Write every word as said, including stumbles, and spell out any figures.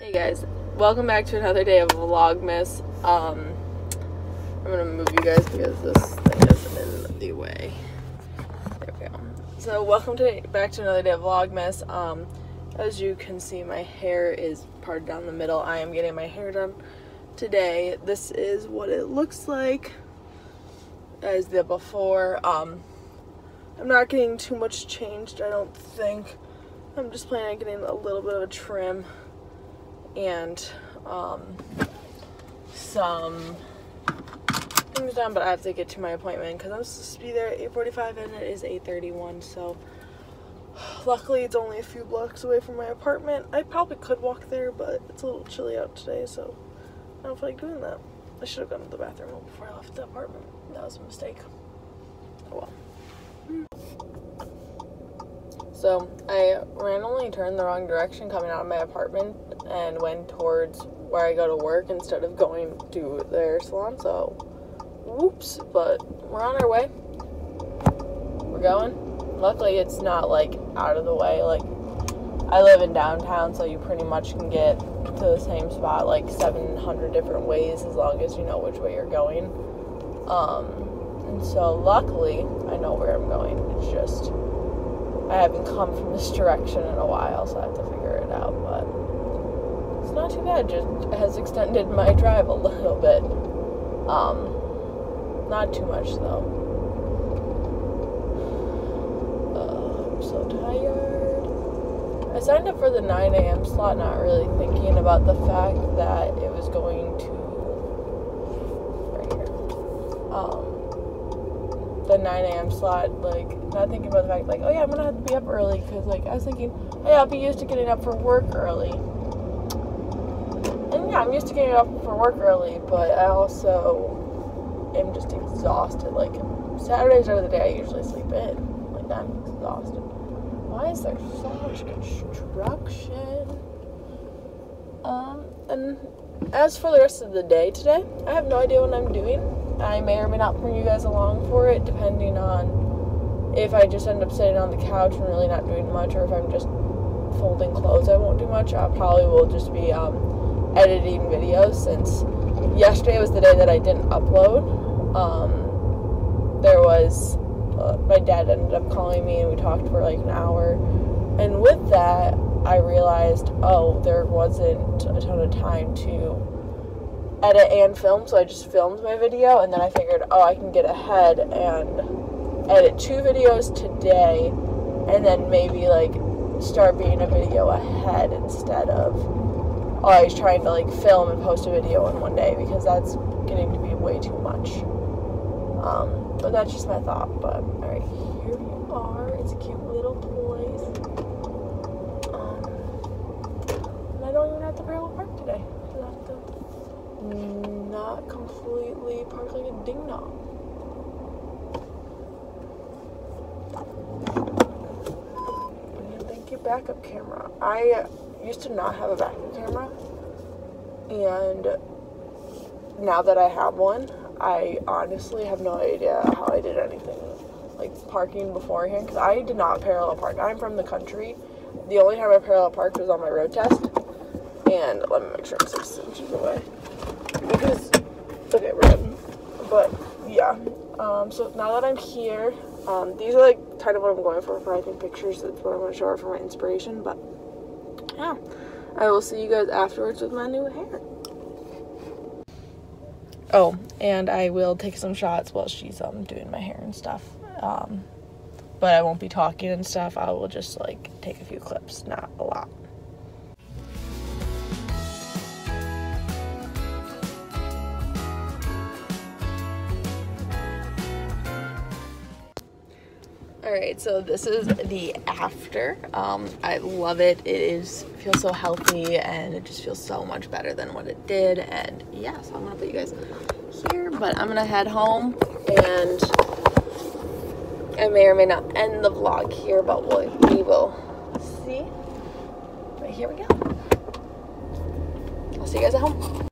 Hey guys, welcome back to another day of Vlogmas. Um, I'm gonna move you guys because this thing is in the way. There we go. So welcome to back to another day of Vlogmas. Um, as you can see, my hair is parted down the middle. I am getting my hair done today. This is what it looks like as the before. Um, I'm not getting too much changed, I don't think. I'm just planning on getting a little bit of a trim and um, some things done, but I have to get to my appointment because I'm supposed to be there at eight forty-five and it is eight thirty-one, so luckily it's only a few blocks away from my apartment. I probably could walk there, but it's a little chilly out today, so I don't feel like doing that. I should have gone to the bathroom before I left the apartment. That was a mistake. Oh well. So I randomly turned the wrong direction coming out of my apartment and went towards where I go to work instead of going to their salon, so whoops, but we're on our way. We're going. Luckily it's not like out of the way. Like, I live in downtown, so you pretty much can get to the same spot like seven hundred different ways as long as you know which way you're going. Um, and so luckily I know where I'm going. It's just I haven't come from this direction in a while, so I have to figure it out, but it's not too bad. Just has extended my drive a little bit. Um, not too much, though. Uh, I'm so tired. I signed up for the nine A M slot, not really thinking about the fact that it was going to, right here, um, the nine A M slot, like, not thinking about the fact, like, oh yeah, I'm gonna have to be up early, because, like, I was thinking, oh yeah, I'll be used to getting up for work early. And yeah, I'm used to getting up for work early, but I also am just exhausted. Like, Saturdays are the day I usually sleep in. Like, I'm exhausted. Why is there so much construction? Um, and as for the rest of the day today, I have no idea what I'm doing. I may or may not bring you guys along for it, depending on if I just end up sitting on the couch and really not doing much, or if I'm just folding clothes, I won't do much. I probably will just be um, editing videos, since yesterday was the day that I didn't upload. Um, there was, uh, my dad ended up calling me and we talked for like an hour, and with that, I realized, oh, there wasn't a ton of time to edit and film, so I just filmed my video, and then I figured, oh, I can get ahead and edit two videos today and then maybe like start being a video ahead instead of always trying to like film and post a video in one day, because that's getting to be way too much. Um, but that's just my thought. But alright, here we are. It's a cute little place. Um, and I don't even have to parallel park today. I have to not completely park like a ding-dong. Backup camera. I used to not have a backup camera, and now that I have one, I honestly have no idea how I did anything like parking beforehand, because I did not parallel park. I'm from the country. The only time I parallel parked was on my road test, and let me make sure I'm six inches away, because, okay, we're good. But yeah, um, so now that I'm here, Um, these are, like, kind of what I'm going for for, I think, pictures. That's what I'm going to show her for my inspiration, but, yeah. I will see you guys afterwards with my new hair. Oh, and I will take some shots while she's, um, doing my hair and stuff. Um, but I won't be talking and stuff. I will just, like, take a few clips. Not a lot. Alright, so this is the after. Um, I love it. It is feels so healthy, and it just feels so much better than what it did. And yeah, so I'm going to put you guys here, but I'm going to head home, and I may or may not end the vlog here, but we'll, we will see. But here we go. I'll see you guys at home.